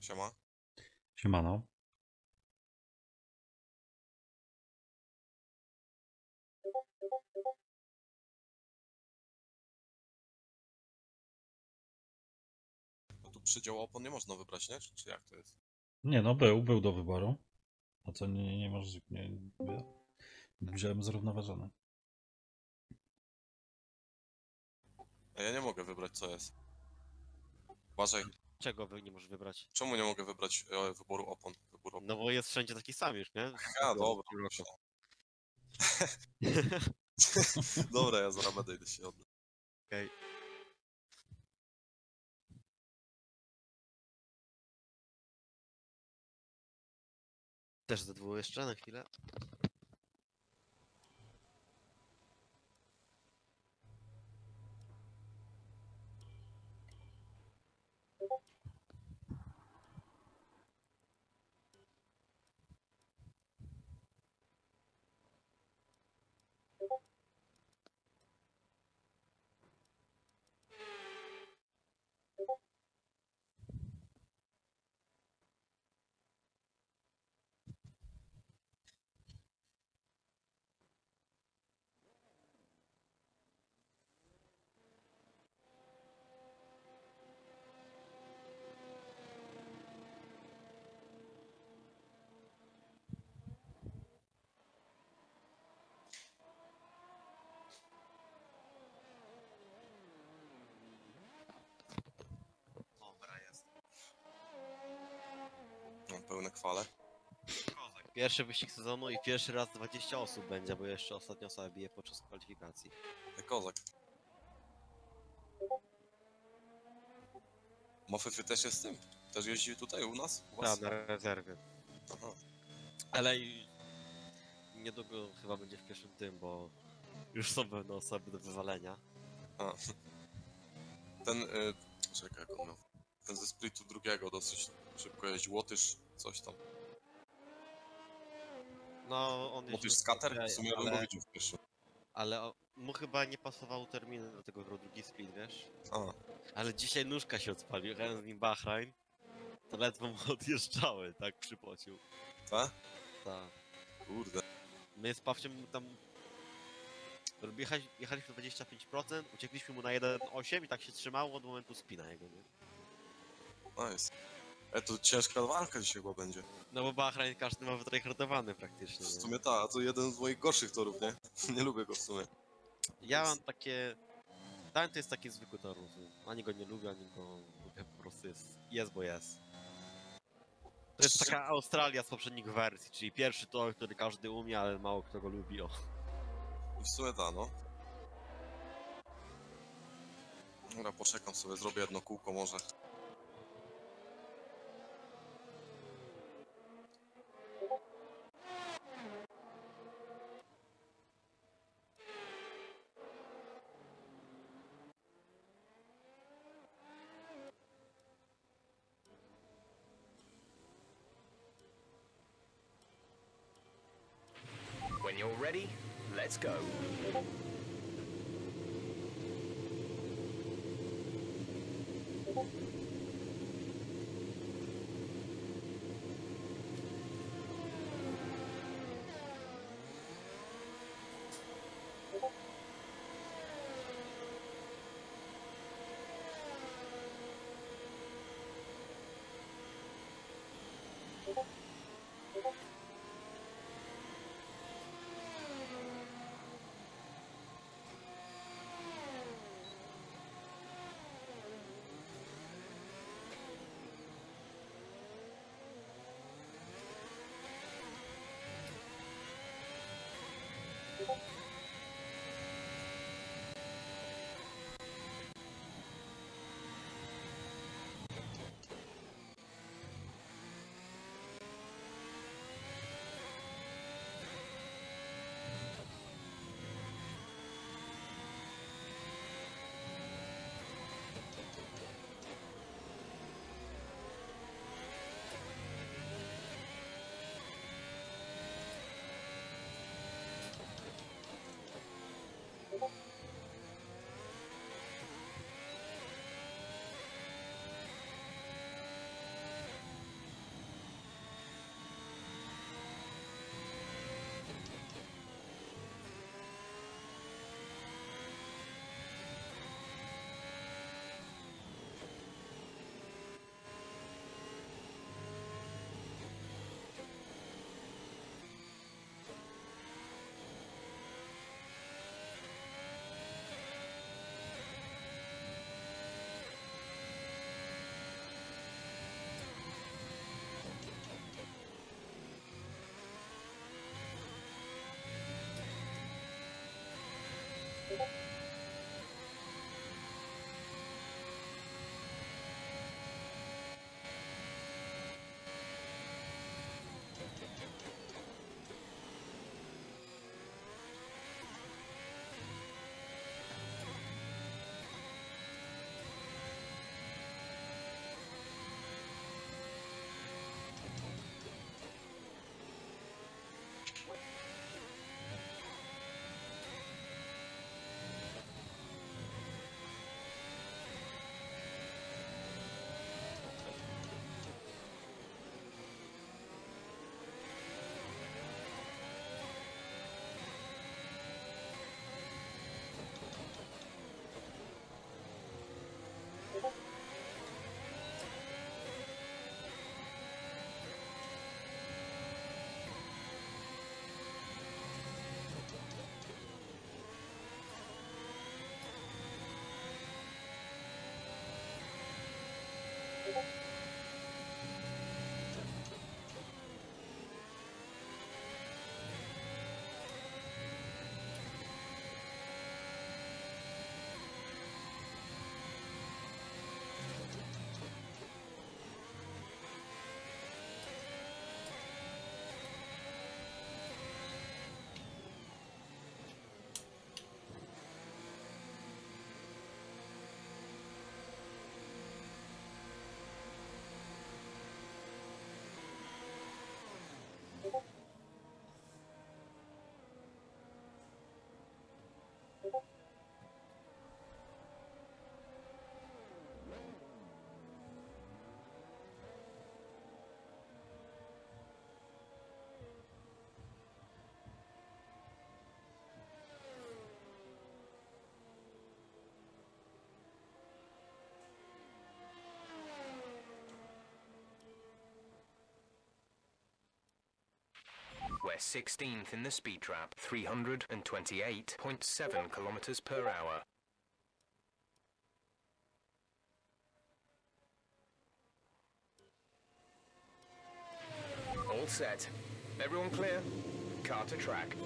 Siema. Siemano. No tu przydział opon nie można wybrać, nie? Czy jak to jest? Nie, no był do wyboru. A co nie możesz... Nie wziąłem zrównoważony. A ja nie mogę wybrać, co jest. Uważaj. Czego nie możesz wybrać? Czemu nie mogę wybrać wyboru opon? No bo jest wszędzie taki sam już, nie? A, dobra. Dobra, ja zaraz będę idę się odnieść. Okej. Okay. Też ze dwóch jeszcze na chwilę. Pełne kwale. Pierwszy wyścig sezonu i pierwszy raz 20 osób będzie, bo jeszcze ostatnio sobie bije podczas kwalifikacji. Kozak. Mofy też jest z tym? Też jeździł tutaj u nas? Tak, na rezerwie. Aha. Ale niedługo chyba będzie w pierwszym tym, bo już są pewne osoby do wywalenia. A. Ten... czekaj, jak on miał. Ten ze splitu drugiego dosyć szybko jeździł. Łotysz, coś tam. No, on Łotysz skater? W sumie bym go widział w pierwszym. Ale mu chyba nie pasował termin do tego drugi split, wiesz? A. Ale dzisiaj nóżka się odpalił, jechałem z nim Bahrajn. To ledwo mu odjeżdżały, tak przypocił. Tak? Tak. Kurde. My z Pawciem mu tam... jechaliśmy 25%, uciekliśmy mu na 1,8 i tak się trzymało od momentu spina jego, nie? Nice. To ciężka walka dzisiaj chyba będzie. No bo Bahrain każdy ma wytrekordowany praktycznie. W sumie tak, a to jeden z moich gorszych torów, nie? Nie lubię go w sumie. Ja mam takie... Tam to jest taki zwykły tor. Ani go nie lubię, ani go lubię, po prostu jest bo jest. To jest taka Australia z poprzednich wersji, czyli pierwszy tor, który każdy umie, ale mało kto go lubi, o. W sumie tak, no. Dobra, poczekam sobie, zrobię jedno kółko może. When you're ready, let's go. We're 16th in the speed trap, 328.7 kilometers per hour. All set. Everyone clear? Car to track.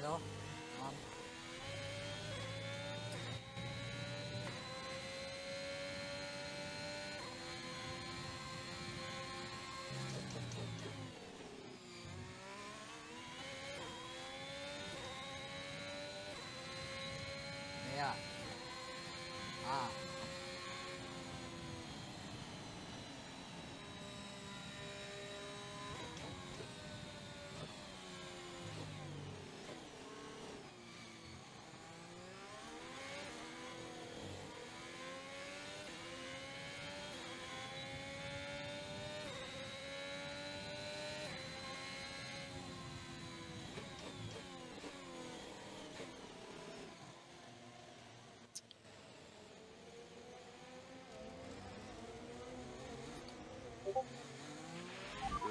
Hello. Yeah. Ah.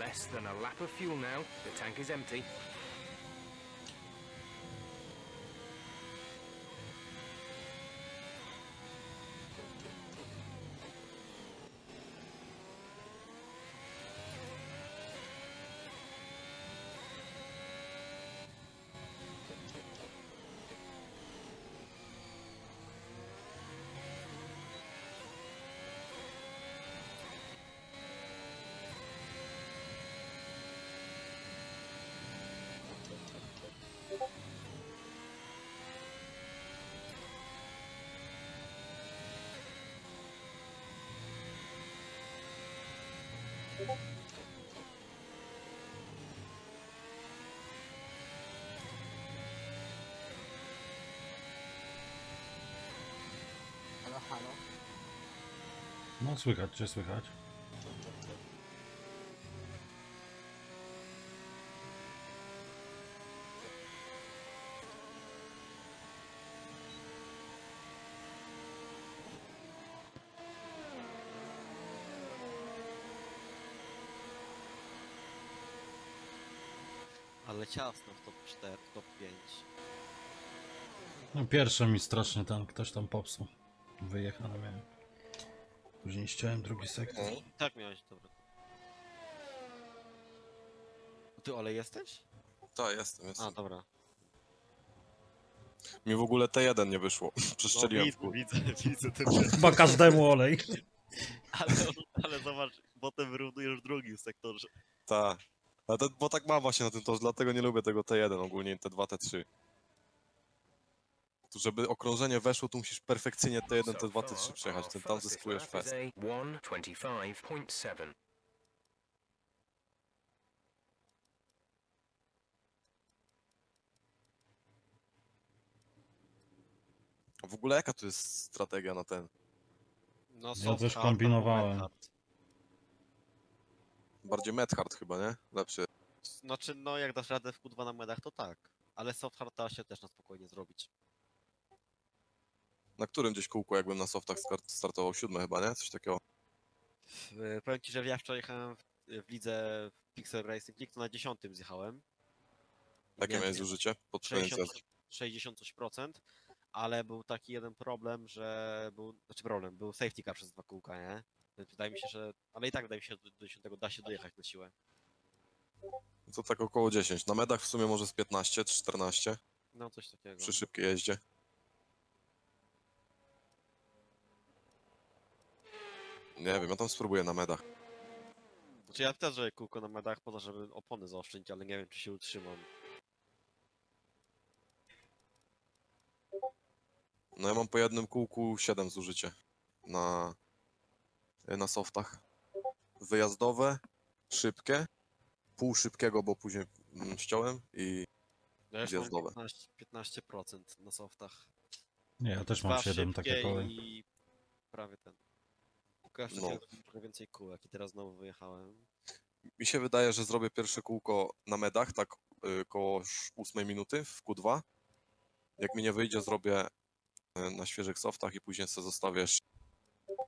Less than a lap of fuel now. The tank is empty. Halo, halo. No słychać, czy słychać? Ale ciasno w top 4, w top 5. No pierwszy mi strasznie tam ktoś tam popsuł. Wyjechałem, miałem. Później ściąłem drugi sektor. Tak miałeś, dobra. Ty Ole jesteś? Tak, jestem. A, dobra. Mi w ogóle T1 nie wyszło. Przeszczeliłem. No, widzę ten. Chyba każdemu Olej. Ale zobacz, potem wyrównujesz w drugim sektorze. Tak. Bo tak mam właśnie na tym torze, dlatego nie lubię tego T1 ogólnie, T2, T3. Tu, żeby okrążenie weszło, tu musisz perfekcyjnie T1, T2, T3 przejechać, ten tam zyskujesz fest. W ogóle jaka tu jest strategia na ten? No, ja też kombinowałem. Bardziej medhard chyba, nie? Lepszy. Znaczy, no jak dasz radę w Q2 na medach, to tak. Ale softhard da się też na spokojnie zrobić. Na którym gdzieś kółku, jakbym na softach startował? 7 chyba, nie? Coś takiego. Powiem ci, że ja wczoraj jechałem w lidze Pixel Racing League, to na 10 zjechałem. Jakie miałeś zużycie? Pod 60%, ale był taki jeden problem, że był safety car przez 2 kółka, nie? Wydaje mi się, że. Ale i tak wydaje mi się, że do 10 da się dojechać na siłę. To tak około 10. Na medach w sumie może z 15 czy 14. No coś takiego. Przy szybkiej jeździe. Nie wiem, ja tam spróbuję na medach. Znaczy ja też robię kółko na medach, poza żeby opony zaoszczędzić, ale nie wiem czy się utrzymam. No ja mam po jednym kółku 7 zużycie. Na softach. Wyjazdowe, szybkie, pół szybkiego, bo później ściąłem i ja wyjazdowe. 15% na softach. Nie, ja też mam 7 takie kolej. I prawie ten. Pokażę no. Trochę więcej kółek i teraz znowu wyjechałem. Mi się wydaje, że zrobię pierwsze kółko na medach, tak koło 8 minuty w Q2. Jak mi nie wyjdzie, zrobię na świeżych softach i później sobie zostawiasz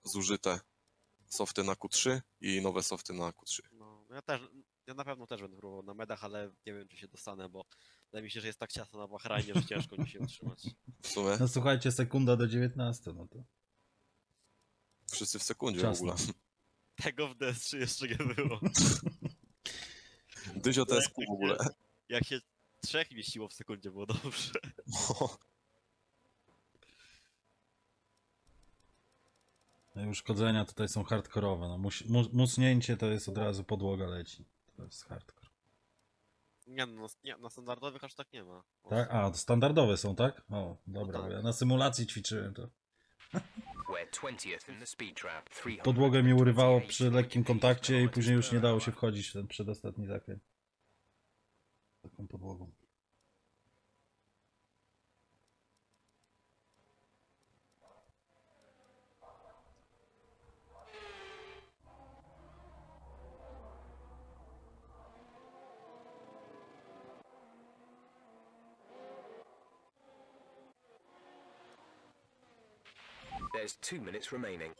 zużyte softy na Q3 i nowe softy na Q3. No, ja na pewno też będę próbował na medach, ale nie wiem czy się dostanę, bo wydaje mi się, że jest tak ciasno na Bahrajnie, że ciężko mi się utrzymać. W sumie? No słuchajcie, sekunda do 19, no to... Wszyscy w sekundzie ciasno. W ogóle. Tego w DS3 jeszcze nie było. Dużo TSQ w ogóle. Jak się 3 mieściło w sekundzie, było dobrze. Uszkodzenia tutaj są hardkorowe. No, musnięcie to jest od razu podłoga leci. To jest hardcore. Nie, no, na standardowych aż tak nie ma. Tak? A, standardowe są, tak? O, dobra. No tak. Ja na symulacji ćwiczyłem to. Podłogę mi urywało przy lekkim kontakcie i później już nie dało się wchodzić w ten przedostatni zakręt. Taką podłogą. There's 2 minutes remaining.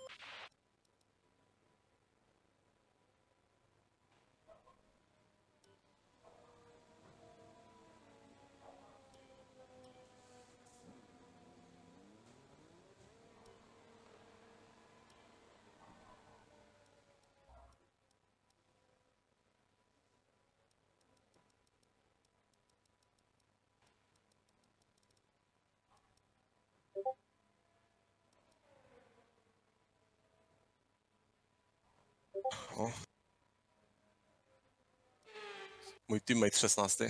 O. Mój teammate 16.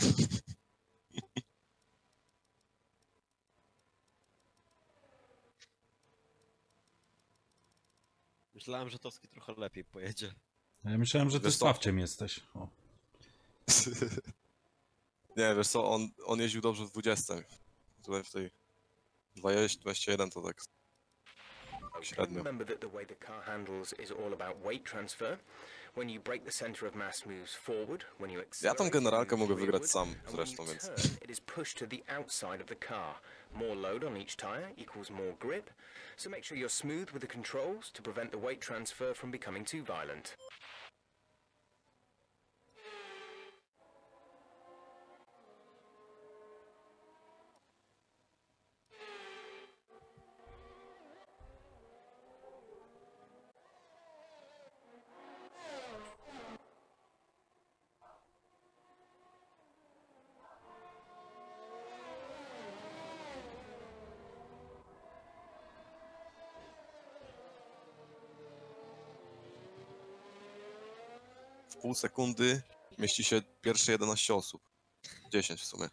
Myślałem, że Toski trochę lepiej pojedzie. Ja myślałem, że ty Sławciem jesteś. O. Nie, wiesz co, on jeździł dobrze w 20. Tutaj w tej 20, 21 to tak średnio. Remember that the way the car handles is all about weight transfer. When you break the center of mass moves forward, when you accelerate. Ja tą generalkę mogę wygrać sam zresztą, więc it is pushed to the outside of the car. More load on each tire equals more grip. So make sure you're smooth with the controls to prevent the weight transfer from becoming too violent. W pół sekundy mieści się pierwsze 11 osób. 10 w sumie.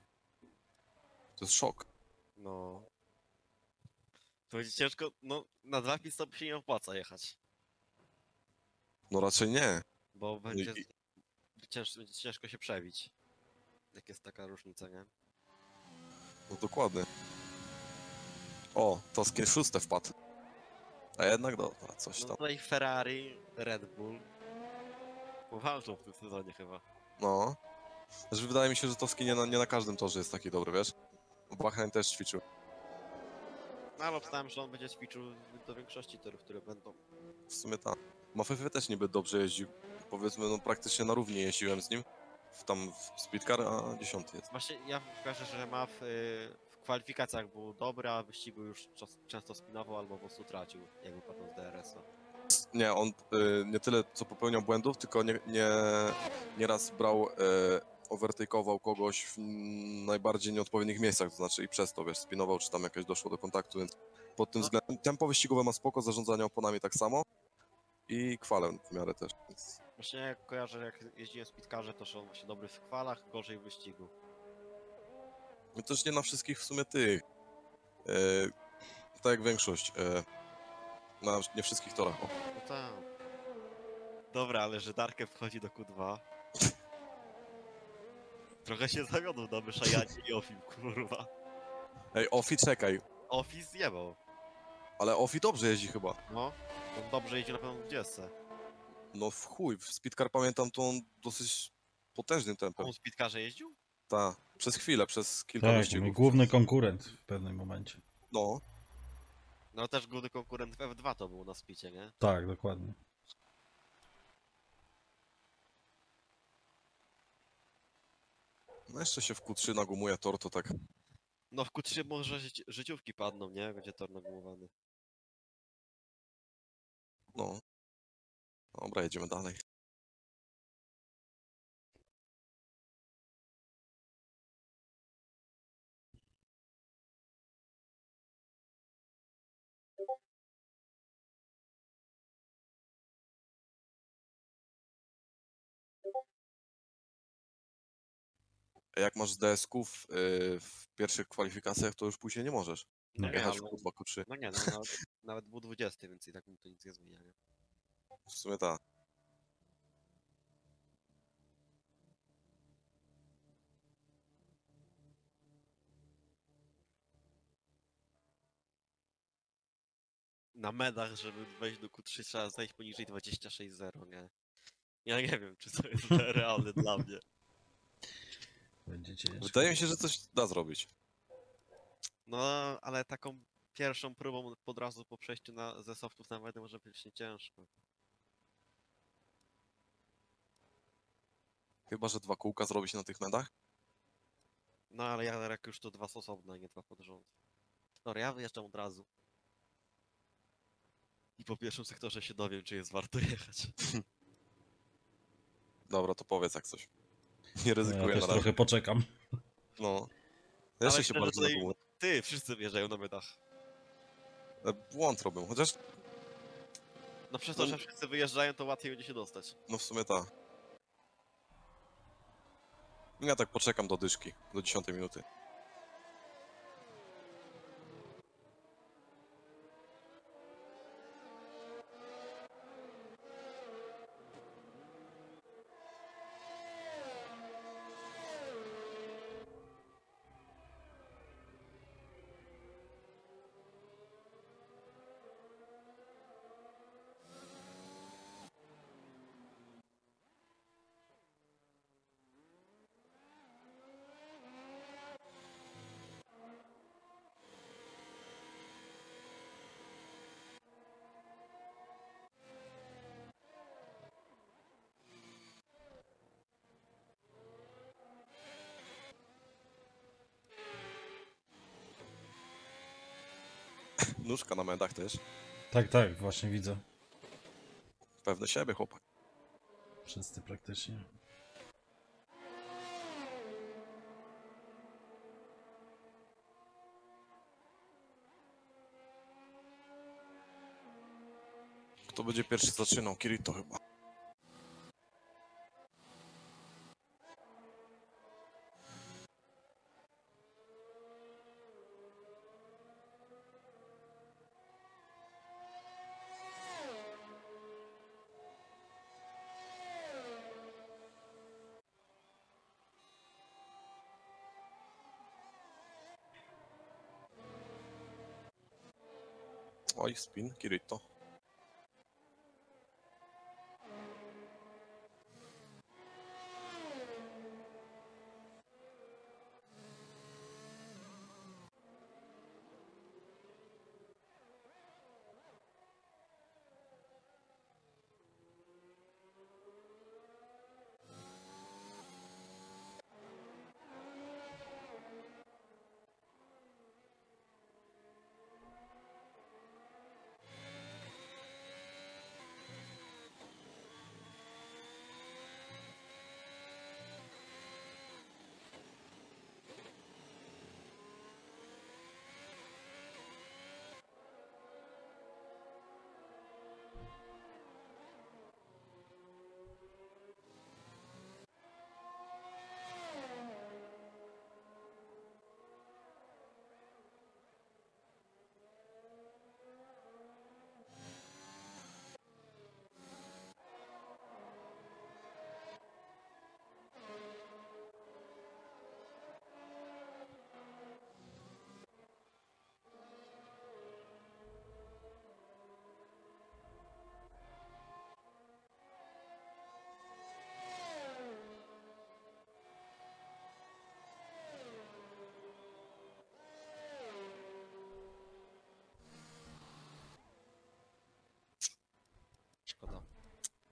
To jest szok. No. To będzie ciężko, no na dwa pit-stopy się nie opłaca jechać. No raczej nie. Bo będzie, będzie ciężko się przebić. Jak jest taka różnica, nie? No dokładnie. O, to skin 6 wpadł. A jednak dobra, coś tam. No tutaj Ferrari, Red Bull. Walczą w tym sezonie chyba. No. Znaczy, wydaje mi się, że Toski nie na każdym torze jest taki dobry, wiesz? Bahrain też ćwiczył. No ale obstałem, że on będzie ćwiczył do większości torów, które będą. W sumie tak. Mafefe też niby dobrze jeździł. Powiedzmy, no praktycznie na równi jeździłem z nim. Tam w speedcar, a 10 jest. Właśnie ja pokażę, że Maf w kwalifikacjach był dobry, a w wyścigu już często spinował albo po prostu tracił, jak wypadł z DRS-a. Nie, on nie tyle co popełniał błędów, tylko nieraz brał, overtake'ował kogoś w najbardziej nieodpowiednich miejscach, to znaczy i przez to, wiesz, spinował, czy tam jakieś doszło do kontaktu, więc pod tym względem tempo wyścigowe ma spoko, zarządzanie oponami tak samo i kwalę w miarę też. Więc... Właśnie jak kojarzę, jak jeździłem w speedcarze, to że on właśnie dobry w kwalach, gorzej w wyścigu. I też nie na wszystkich w sumie tych, tak jak większość. Na nie wszystkich torach. O. No tak. Dobra, ale że Darkę wchodzi do Q2. Trochę się zawiodł na Myszajanie i Ofim, kurwa. Ej, Ofi czekaj. Ofi zjebał. Ale Ofi dobrze jeździ chyba. No, on dobrze jeździ na pewno w 20. No w chuj, w speedcar pamiętam to on dosyć potężnym tempem. On w speedcarze jeździł? Tak, przez chwilę, przez kilka wyścigów. Główny konkurent w pewnym momencie. No. No też główny konkurent w F2 to był na spicie, nie? Tak, dokładnie. No jeszcze się w Q3 nagumuje tor, to tak... No w Q3 może życiówki padną, nie? Będzie tor nagumowany. No. Dobra, jedziemy dalej. Jak masz DS-ków w pierwszych kwalifikacjach, to już później nie możesz. No nie, jechać w Q2, Q3. No nie, no, nawet był 20, więc i tak mi to nic nie zmienia. Nie? W sumie tak. Na medach, żeby wejść do Q3, trzeba zejść poniżej 26.0, nie? Ja nie wiem, czy to jest realne dla mnie. Wydaje mi się, że coś da zrobić. No, ale taką pierwszą próbą od razu po przejściu ze softów na medy może być ciężko. Chyba, że dwa kółka zrobi się na tych medach? No, ale ja jak już to dwa są osobne, nie dwa pod rząd. Dobra, ja wyjeżdżam od razu. I po pierwszym sektorze się dowiem, czy jest warto jechać. Dobra, to powiedz jak coś. Nie ryzykuję, ja też trochę poczekam. No. Ja ale się bardzo nagumuję. Ty, wszyscy wjeżdżają na medach. Błąd robią, chociaż... No przez to, że wszyscy wyjeżdżają, to łatwiej będzie się dostać. No w sumie tak. Ja tak poczekam do dyszki, do 10 minuty. Nóżka na medach też. Tak, tak, właśnie widzę. Pewny siebie chłopak. Wszyscy praktycznie. Kto będzie pierwszy zaczynał? Kirito chyba. Oj, spin, Kirito.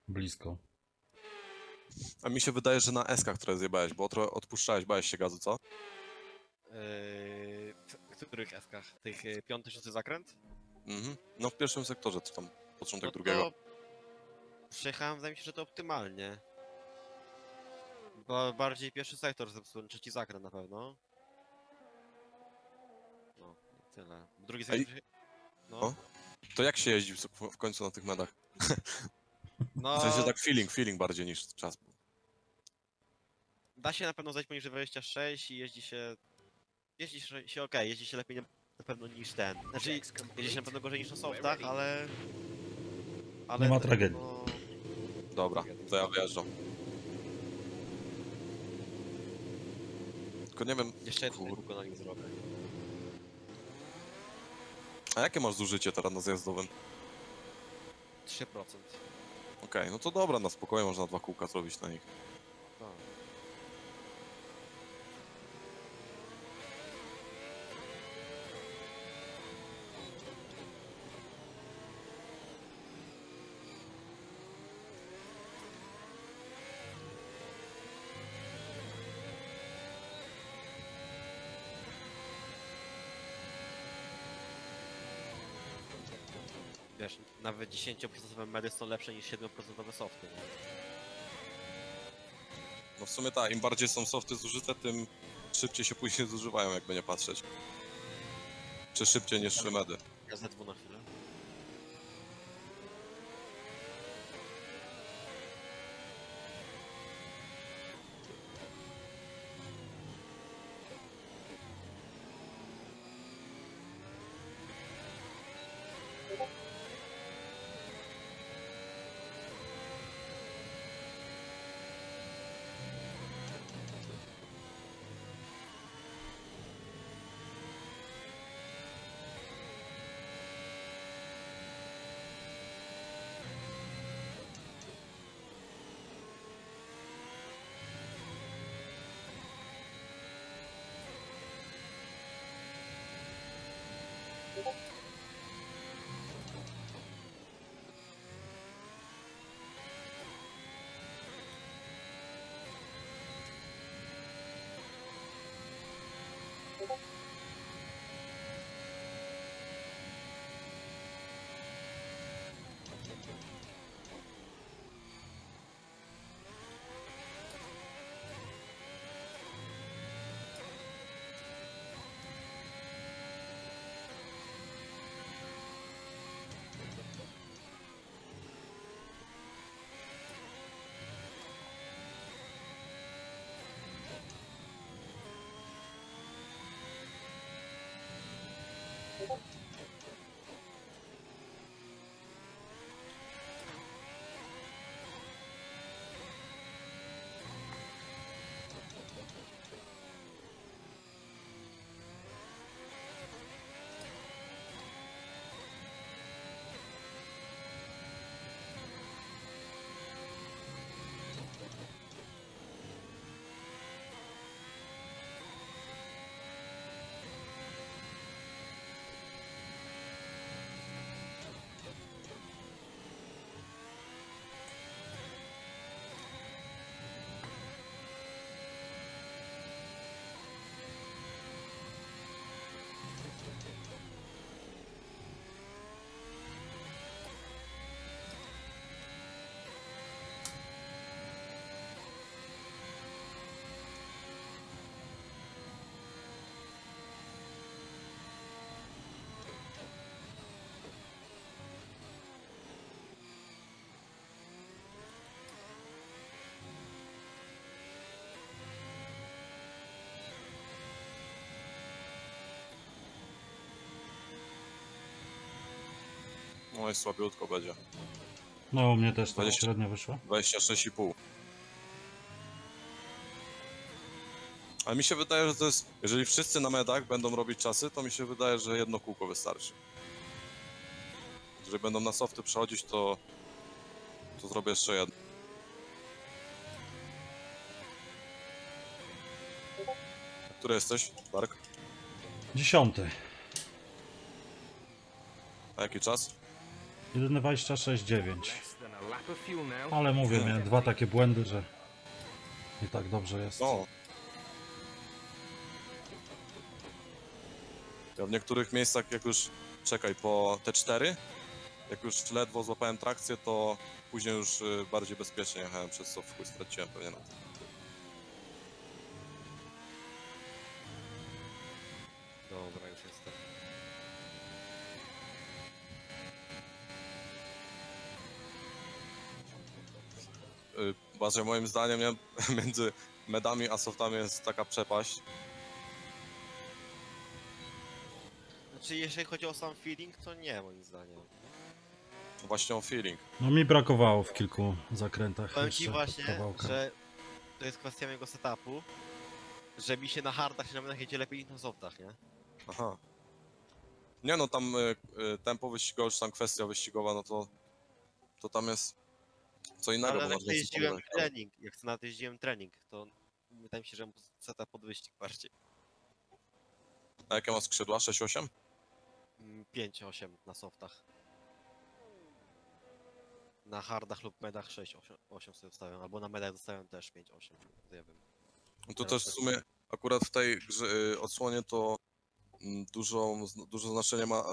Blisko. A mi się wydaje, że na S-kach trochę zjebałeś, bo trochę odpuszczałeś, bałeś się gazu, co? W których S-kach? Tych 5-6 zakręt? Mhm. No w pierwszym sektorze, to tam początek no drugiego. Przejechałem, wydaje mi się, że to optymalnie. Bo bardziej pierwszy sektor zepsułem, trzeci zakręt na pewno. No, tyle. Drugi sektor... No. O? To jak się jeździł w końcu na tych medach? No, w sensie tak feeling bardziej niż czas był. Da się na pewno zejść poniżej 26 i jeździ się ok, jeździ się lepiej na pewno niż ten. Znaczy jeździ się na pewno gorzej niż na softach, ale... nie ma tragedii. No... Dobra, to ja wyjeżdżam. Tylko nie wiem... Jeszcze jedno wykonanie zrobię. A jakie masz zużycie teraz na zjazdowym? 3%. Okej, no to dobra, na spokojnie można 2 kółka zrobić na nich. Tak. Wiesz, nawet 10% medy są lepsze niż 7% softy. Nie? No w sumie tak, im bardziej są softy zużyte, tym szybciej się później zużywają, jakby nie patrzeć. Czy szybciej niż medy. Ja Z2 na chwilę. No jest słabiutko będzie. No u mnie też to średnio wyszło. 26,5. Ale mi się wydaje, że to jest... Jeżeli wszyscy na medach będą robić czasy, to mi się wydaje, że jedno kółko wystarczy. Jeżeli będą na softy przechodzić, to zrobię jeszcze jedno. Który jesteś, Dark? 10. A jaki czas? 1:26,9. Ale mówię, miałem dwa takie błędy, że i tak dobrze jest. No. Ja w niektórych miejscach, jak już czekaj, po T4, jak już ledwo złapałem trakcję, to później już bardziej bezpiecznie jechałem, przez co w chuj straciłem pewnie na tym. Dobra, już jest tak. Właśnie moim zdaniem nie? Między medami a softami jest taka przepaść. Znaczy jeżeli chodzi o sam feeling, to nie moim zdaniem. Właśnie o feeling. No mi brakowało w kilku zakrętach. Powiem ci właśnie, że to jest kwestia mojego setupu. Że mi się na hardach i na medach jedzie lepiej niż na softach, nie? Aha. Nie no, tam tempo wyścigowe, czy tam kwestia wyścigowa, no to tam jest... Co innego, ale jak jeździłem trening, jak na to jeździłem trening, to wydaje mi się, że seta pod wyścig bardziej. A jakie ma skrzydła? 6-8? 5-8 na softach. Na hardach lub medach 6-8 sobie wstawiam, albo na medach dostałem też 5-8. No to też w sumie akurat w tej grze, odsłonie to dużo znaczenie ma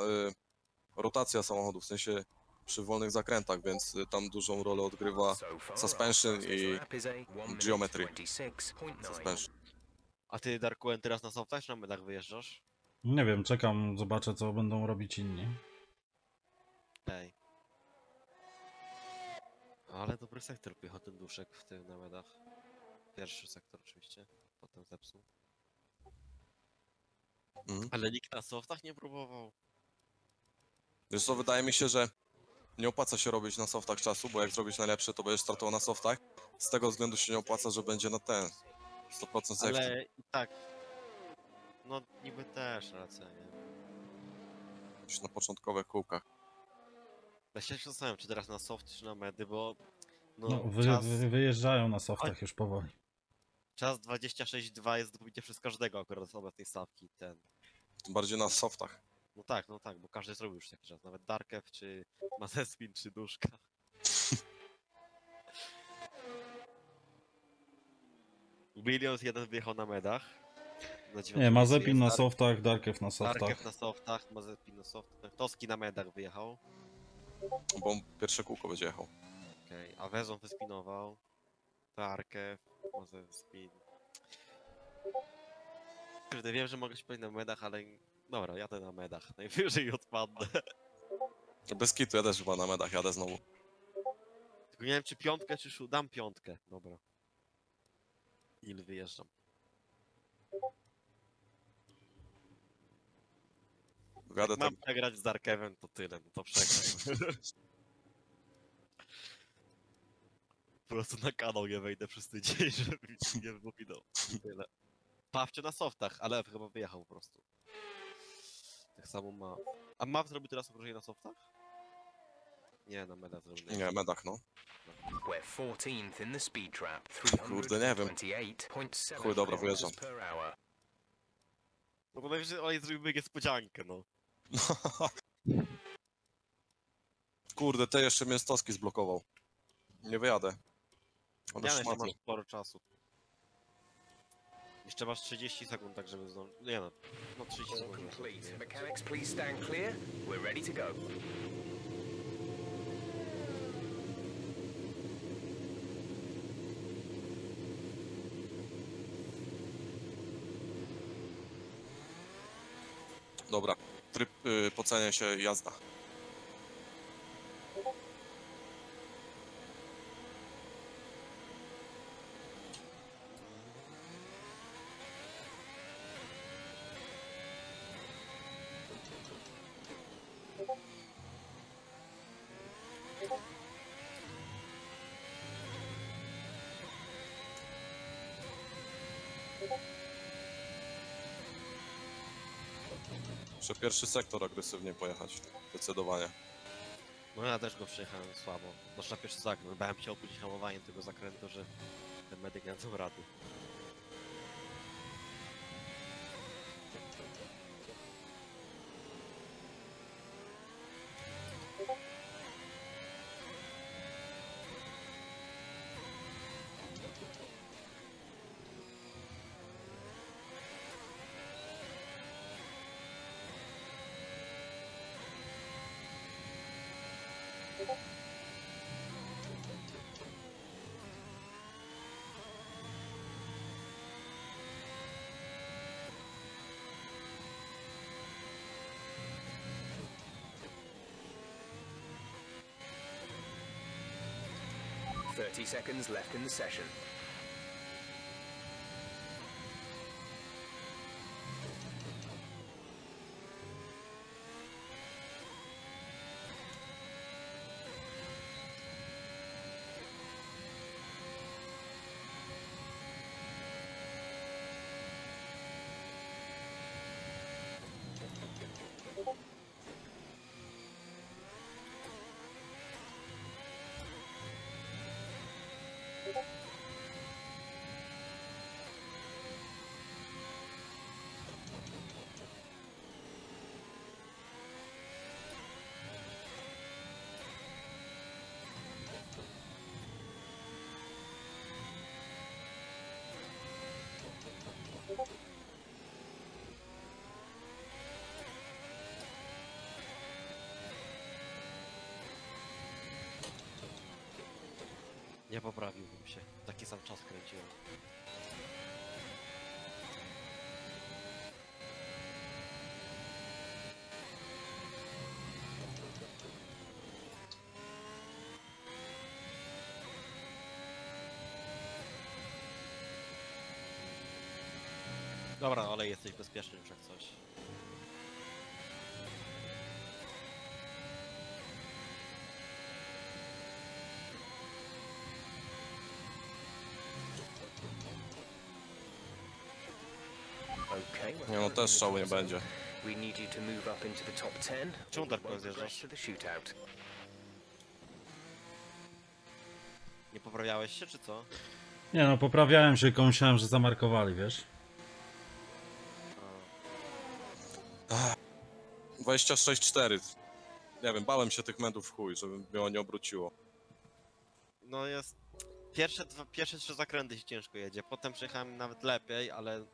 rotacja samochodów, w sensie przy wolnych zakrętach, więc tam dużą rolę odgrywa suspension i geometry. Suspension. A ty, Darkowen, teraz na softach czy na medach wyjeżdżasz? Nie wiem, czekam, zobaczę co będą robić inni. Ej. Ale dobry sektor pojechał ten duszek w tym na medach. Pierwszy sektor oczywiście, potem zepsuł. Ale nikt na softach nie próbował. Wiesz co, wydaje mi się, że nie opłaca się robić na softach czasu, bo jak zrobisz najlepszy, to będziesz startował na softach. Z tego względu się nie opłaca, że będzie na ten 100% safety. Ale tak. No niby też racja, nie? Już na początkowych kółkach. Ja się zastanawiam, czy teraz na soft, czy na medy, bo... Wyjeżdżają na softach już powoli. Czas 26,2 jest dobicie przez każdego akurat z obecnej stawki, ten. Bardziej na softach. No tak, bo każdy zrobił już taki czas. Nawet Darkew, czy Mazespin, czy Duszka. Williams jeden wjechał na medach. Nie, Mazepin na softach, Darkew na softach. Darkew na softach, Mazepin na softach. Toski na medach wyjechał. Bo on pierwsze kółko będzie jechał. Okej, okay. A Wezon wyspinował. Darkew, Mazepin. Kurde, wiem, że mogę się powiedzieć na medach, ale... Dobra, jadę na medach. Najwyżej odpadnę. Bez kitu, ja też chyba na medach jadę znowu. Tylko nie wiem, czy piątkę, czy szu... Dam piątkę. Dobra. Il wyjeżdżam. Jak mam przegrać z Darkewem, to tyle, no to przegraj. Po prostu na kanał nie wejdę przez tydzień, żeby nie wypominał. Tyle. Pawcio na softach, ale chyba wyjechał po prostu. Tak samo ma. A Maw zrobił teraz obrażenie na softach? Nie, na medach zrobił. Nie, medach, no. We're 14th in the speed trap. Kurde, nie wiem. Chuj, dobra, wyjeżdżam. No bo najwyżej oni zrobimy niespodziankę, no. Kurde, te jeszcze mnie Stoski zblokował. Nie wyjadę. On ja ma sporo czasu. Jeszcze masz 30 sekund, tak żeby zdążyć. Nie no, no 30 sekund. Mechanics, please stand clear. We're ready to go. Dobra, tryb pocenia się jazda. Muszę pierwszy sektor agresywnie pojechać, zdecydowanie. No ja też go przejechałem słabo. Znaczy na pierwszy zakręt, bałem się opuścić hamowanie tego zakrętu, że ten medyk nie dał rady. Seconds left in the session. Nie poprawiłbym się. Taki sam czas kręciłem. Dobra, ale jesteś bezpieczny już jak coś. Nie, no też szału nie będzie. Czemu Darko zjeżdżasz? Nie poprawiałeś się, czy co? Nie no, poprawiałem się, tylko myślałem, że zamarkowali, wiesz? 26-4. Nie wiem, bałem się tych medów w chuj, żeby mnie nie obróciło. No jest... Pierwsze trzy zakręty się ciężko jedzie, potem przejechałem nawet lepiej, ale...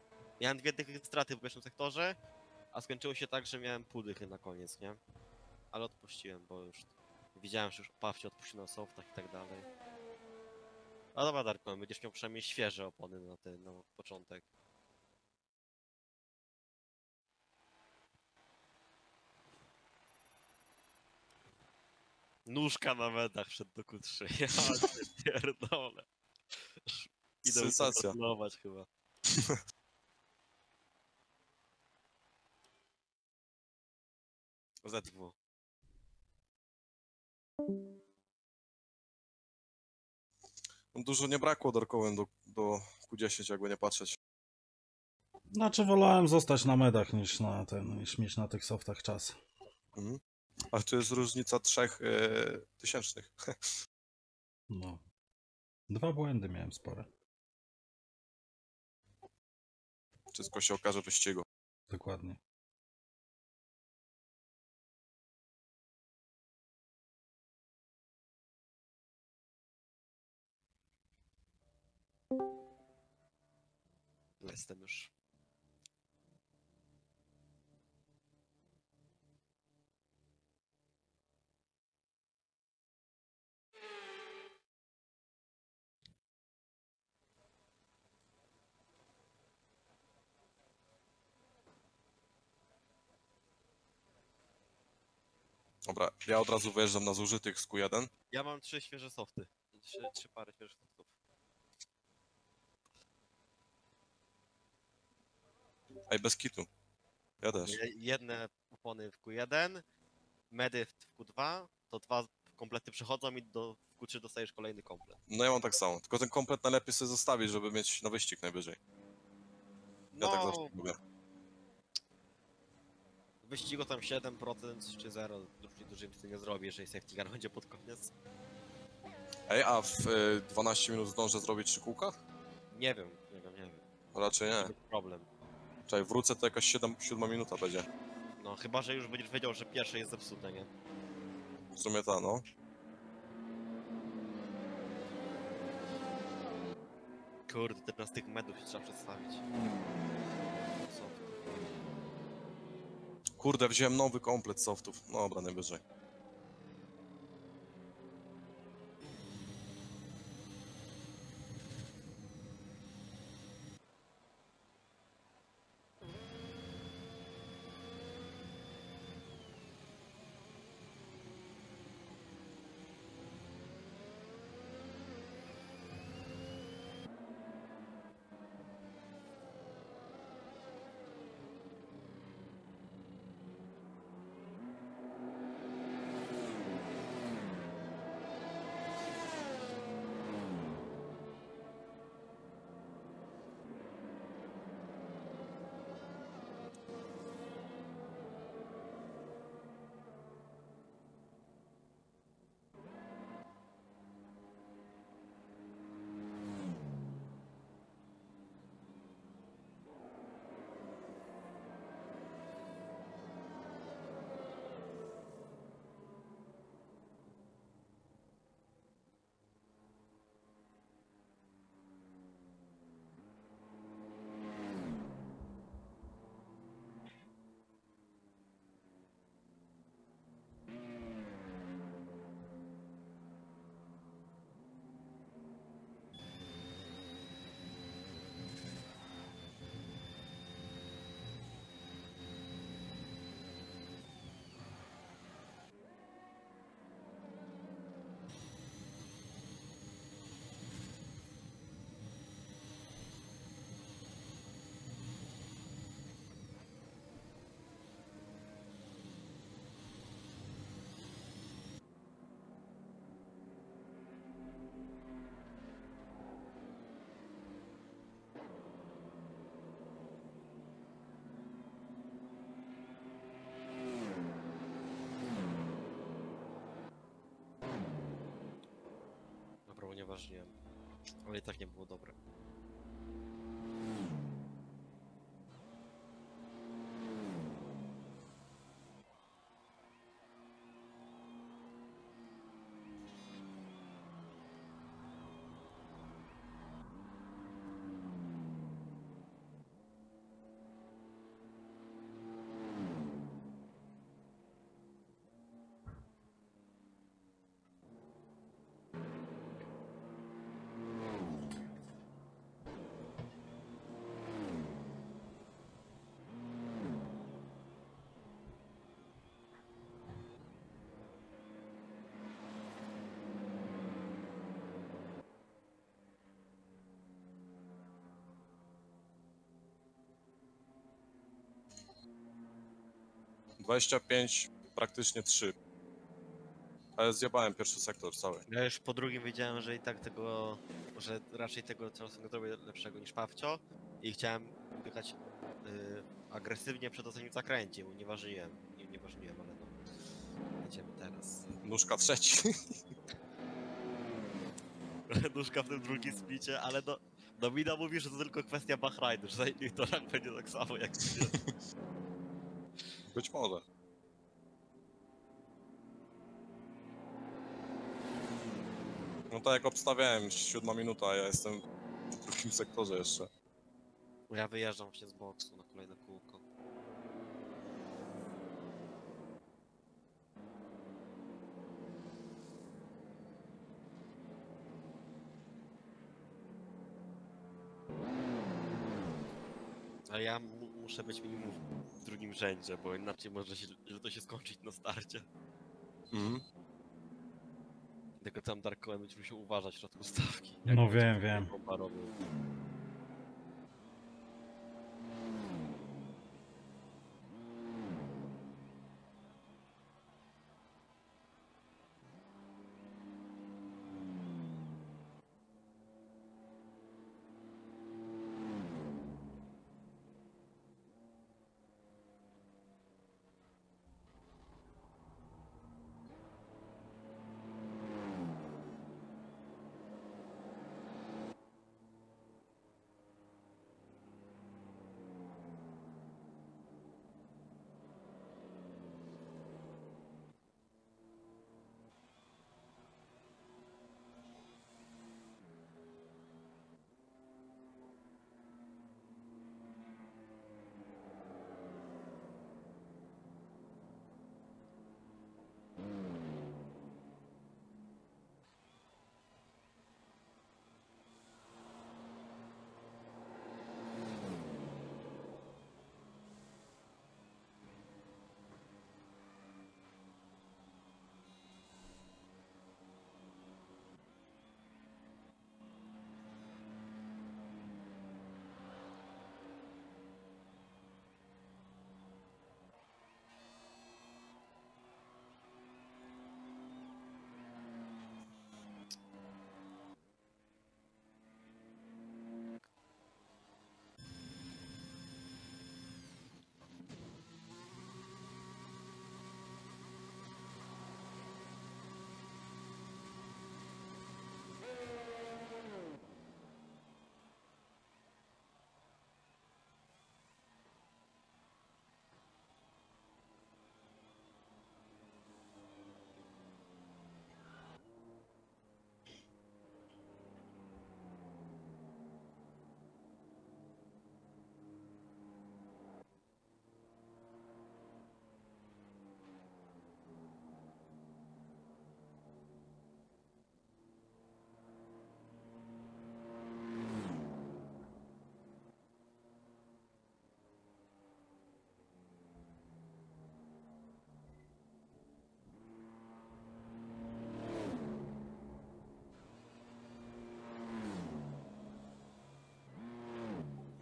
Miałem 2 dychy straty w pierwszym sektorze, a skończyło się tak, że miałem pół dychy na koniec, nie? Ale odpuściłem, bo już... Widziałem, że już opawcie odpuścił na softach i tak dalej. A dobra, Darko, będziesz miał przynajmniej świeże opony na ten początek. Nóżka na medach przed do Q3, ja pierdolę. Idę kontrolować chyba. Z2. Dużo nie brakło Darkowen do Q10, jakby nie patrzeć. Znaczy wolałem zostać na medach niż na ten, niż mieć na tych softach czas. Mhm. A to jest różnica 3000. No. 2 błędy miałem spore. Wszystko się okaże w wyścigu. Dokładnie. Jestem już. Dobra, ja od razu wyjeżdżam na zużytych z Q1. Ja mam 3 świeże softy. 3 pary świeżych softów. Ej, bez kitu. Ja też. Jedne opony w Q1, medy w Q2, to 2 komplety przychodzą i w Q3 dostajesz kolejny komplet. No ja mam tak samo, tylko ten komplet najlepiej sobie zostawić, żeby mieć na wyścig najwyżej. Ja no... tak zawsze mówię. W wyścigu tam 7% czy 0, dużo nic nie zrobię, jeżeli safety car będzie pod koniec. Ej, a w 12 minut zdążę zrobić 3 kółka? Nie wiem, nie wiem. Raczej nie. Problem. Czekaj, wrócę, to jakaś 7 minuta będzie. No, chyba że już będziesz wiedział, że pierwsze jest zepsute, nie? W sumie ta, no. Kurde, teraz tych medów się trzeba przedstawić. Kurde, wziąłem nowy komplet softów. No dobra, najwyżej. Nieważnie, ale i tak nie było dobre. 25, praktycznie 3. Ale zjebałem pierwszy sektor cały. Ja już po drugim wiedziałem, że i tak tego, że raczej tego co robię lepszego niż Pawcio i chciałem biegać agresywnie przed ostatnim zakręciem, unieważniłem, ale no, jedziemy teraz. Nóżka trzeci. Nóżka w tym drugim splicie, ale no, Domina mówi, że to tylko kwestia Bahrajnu, że na innych torach będzie tak samo jak się. Być może. No tak jak obstawiałem, 7 minuta, ja jestem w drugim sektorze jeszcze. Ja wyjeżdżam się z boksu na kolejne kółko. Ale ja muszę być minimum w drugim rzędzie, bo inaczej może się, że to się skończyć na starcie. Mhm. Tylko tam Darkowen będzie musiał uważać w środku stawki. No wiem.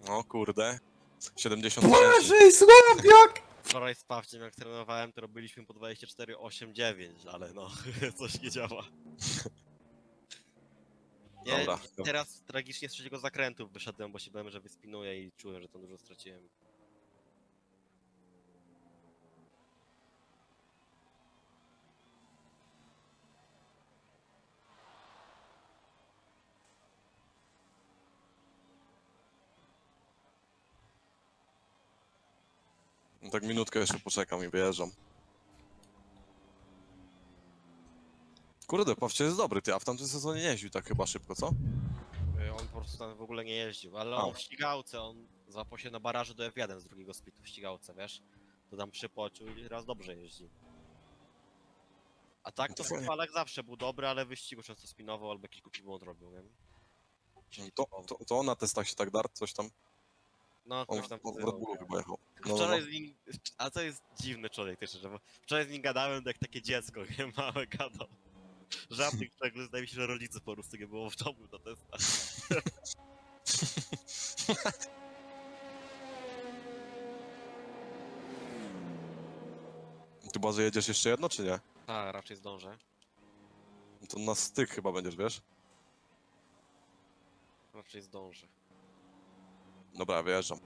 O kurde, 70. Boże, słabiak! Wczoraj z Pawciem jak trenowałem, to robiliśmy po 24,8,9, ale no, coś nie działa. Ja dobra, teraz tragicznie z trzeciego zakrętu wyszedłem, bo się bałem, że wyspinuję i czułem, że tam dużo straciłem. Tak minutkę jeszcze poczekam i wyjeżdżam. Kurde, Pawcie jest dobry, ty, a w tamtym sezonie nie jeździł tak chyba szybko, co? On po prostu tam w ogóle nie jeździł, ale on w ścigałce, on złapał się na barażu do F1 z drugiego splitu w ścigałce, wiesz? To tam przypocił i raz dobrze jeździ. A tak to w falach zawsze był dobry, ale w wyścigu często spinował albo jakiś głupi błąd robił, nie? To na testach się tak dar, coś tam? No, on tam w Red Bullu chyba jechał. Wczoraj z nim, a to jest dziwny człowiek też, bo wczoraj z nim gadałem jak takie dziecko, nie? Małe gadał. Żadnych czego, zdaje mi się, że rodziców po prostu nie było w domu na testach. Chyba, że jedziesz jeszcze jedno, czy nie? Tak, raczej zdążę. No to na styk chyba będziesz, wiesz? Raczej zdążę. Dobra, wyjeżdżam.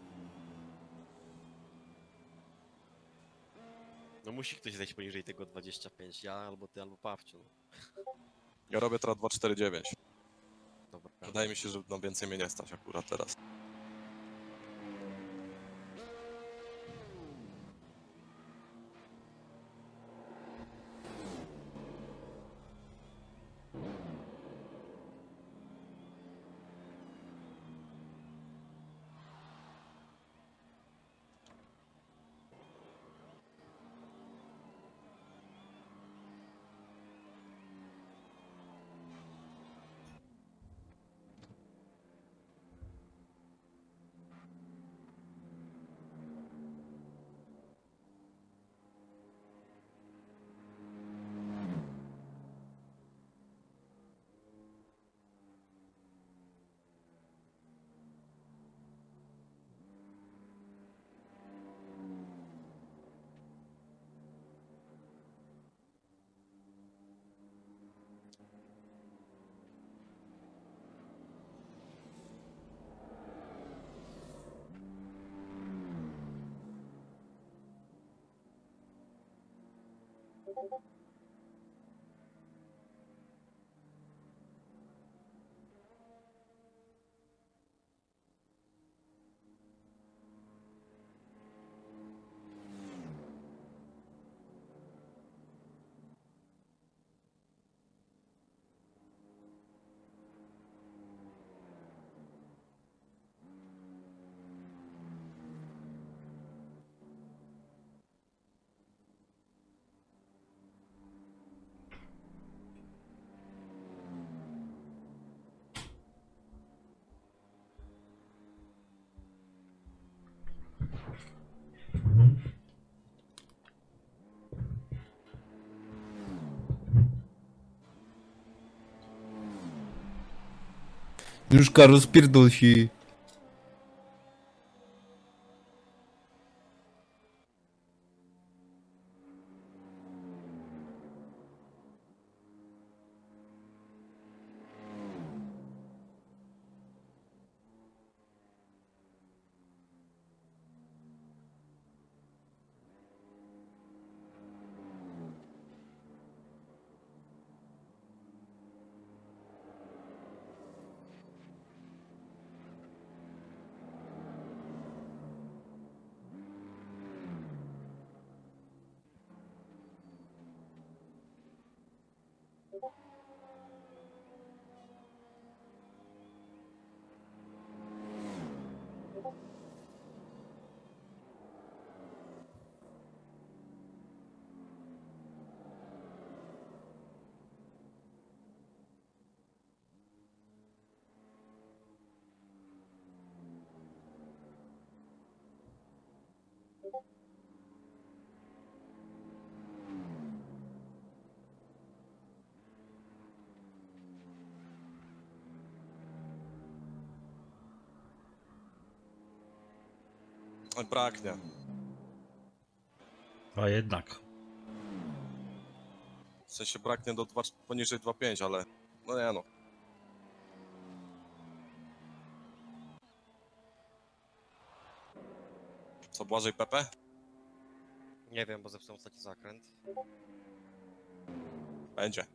No musi ktoś zejść poniżej tego 25, ja albo ty, albo Pawciu. Ja robię teraz 2,49. Dobra. Wydaje mi się, że no więcej mnie nie stać akurat teraz. Duszka, rozpierdol się. Braknie. A jednak. W sensie braknie do 2, poniżej 2,5, ale no nie no. Co, Błażej Pepe? Nie wiem, bo zepsuł ostatni zakręt. Będzie.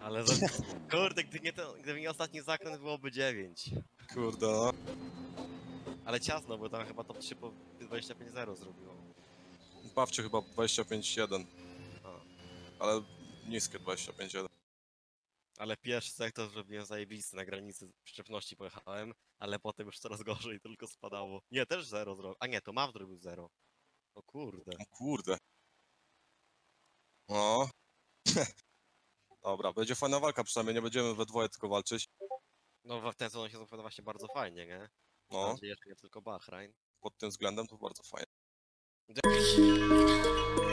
Ale kurde, gdyby nie ostatni zakręt, byłoby 9. Kurde no. Ale ciasno, bo tam chyba top 3 po 25-0 zrobiło. Bawcie chyba 25-1. Ale niskie 25-1. Ale pierwszy sektor zrobiłem zajebisty, na granicy przyczepności pojechałem, ale potem już coraz gorzej, tylko spadało. Nie, też 0 zrobił. A nie, to Maw zrobił 0. O kurde. O kurde. No. Dobra, będzie fajna walka, przynajmniej nie będziemy we dwoje tylko walczyć. No w ten sposób się zapowiada właśnie bardzo fajnie, nie? No, jeszcze nie tylko Bahrajn. Pod tym względem to bardzo fajne.